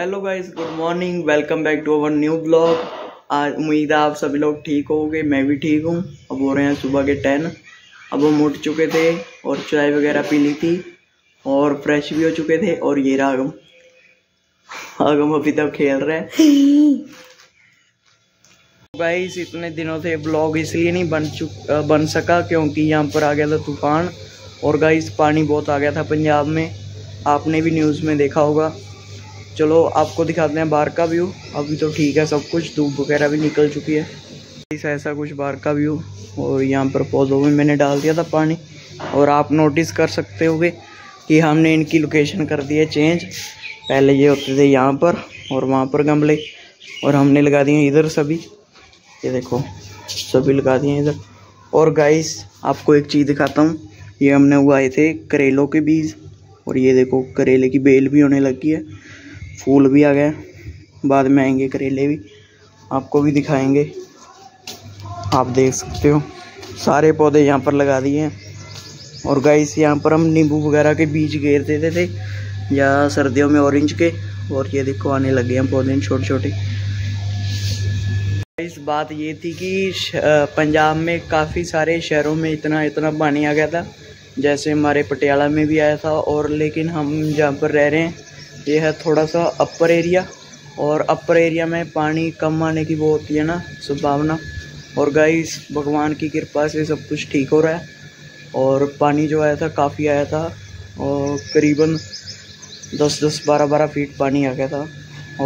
Hello guys, good morning. Welcome back to our new blog. आज उम्मीद है आप सभी लोग ठीक होंगे, मैं भी ठीक हूँ। अब हो रहे हैं सुबह के 10। अब हम उठ चुके थे और चाय वगैरह पी ली थी और फ्रेश भी हो चुके थे। और ये रहा आगम अभी तक खेल रहे हैं। गाइस, इतने दिनों से ब्लॉग इसलिए नहीं बन सका क्योंकि यहाँ पर आ गया था तूफान। और गाइस, पानी बहुत आ गया था पंजाब में, आपने भी न्यूज़ में देखा होगा। चलो आपको दिखाते हैं बाहर का व्यू। अभी तो ठीक है सब कुछ, धूप वगैरह भी निकल चुकी है। ऐसा कुछ बाहर का व्यू। और यहाँ पर पौधों में मैंने डाल दिया था पानी। और आप नोटिस कर सकते होगे कि हमने इनकी लोकेशन कर दी है चेंज। पहले ये होते थे यहाँ पर और वहाँ पर गमले, और हमने लगा दिए इधर सभी। ये देखो सभी लगा दिए इधर। और गाइस, आपको एक चीज़ दिखाता हूँ। ये हमने उगाए थे करेलों के बीज, और ये देखो करेले की बेल भी होने लगी है, फूल भी आ गया। बाद में आएंगे करेले भी, आपको भी दिखाएंगे। आप देख सकते हो सारे पौधे यहाँ पर लगा दिए हैं। और गाइस, यहाँ पर हम नींबू वगैरह के बीज घेर देते थे या सर्दियों में ऑरेंज के। और ये देखो आने लगे हैं पौधे छोटे छोटे। गाइस, बात ये थी कि पंजाब में काफ़ी सारे शहरों में इतना पानी आ गया था, जैसे हमारे पटियाला में भी आया था। और लेकिन हम जहाँ पर रह रहे हैं ये है थोड़ा सा अपर एरिया, और अपर एरिया में पानी कम आने की वो होती है ना संभावना। और गाइस, भगवान की कृपा से सब कुछ ठीक हो रहा है। और पानी जो आया था काफ़ी आया था, और करीबन 10-12 फीट पानी आ गया था।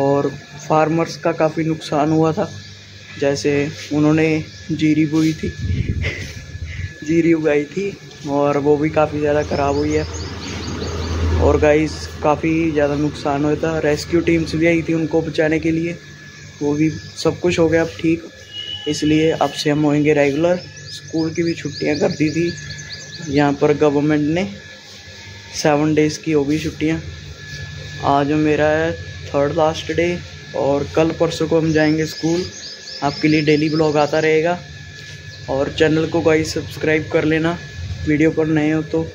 और फार्मर्स का काफ़ी नुकसान हुआ था, जैसे उन्होंने जीरी बोई थी जीरी उगाई थी, और वो भी काफ़ी ज़्यादा खराब हुई है। और गाइस, काफ़ी ज़्यादा नुकसान हुआ था। रेस्क्यू टीम्स भी आई थी उनको बचाने के लिए, वो भी सब कुछ हो गया अब ठीक। इसलिए अब से हम होंगे रेगुलर। स्कूल की भी छुट्टियां कर दी थी यहाँ पर गवर्नमेंट ने, 7 डेज़ की होगी छुट्टियां। आज मेरा है 3rd लास्ट डे, और कल परसों को हम जाएंगे स्कूल। आपके लिए डेली ब्लॉग आता रहेगा। और चैनल को गाइस सब्सक्राइब कर लेना, वीडियो पर नए हो तो।